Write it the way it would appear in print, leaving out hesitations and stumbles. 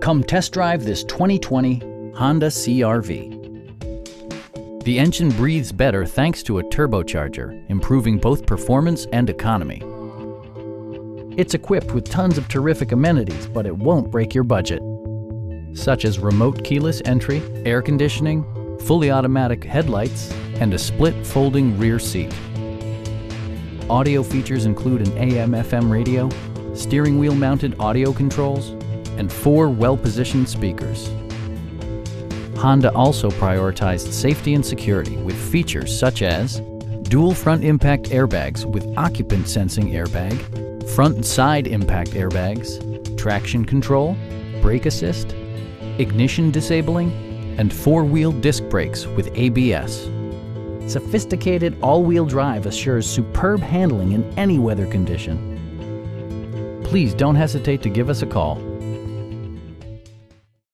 Come test drive this 2020 Honda CR-V. The engine breathes better thanks to a turbocharger, improving both performance and economy. It's equipped with tons of terrific amenities, but it won't break your budget, such as remote keyless entry, air conditioning, fully automatic headlights, and a split folding rear seat. Audio features include an AM/FM radio, steering wheel mounted audio controls, and 4 well-positioned speakers. Honda also prioritized safety and security with features such as dual front impact airbags with occupant sensing airbag, front and side impact airbags, traction control, brake assist, ignition disabling, and 4-wheel disc brakes with ABS. Sophisticated all-wheel drive assures superb handling in any weather condition. Please don't hesitate to give us a call.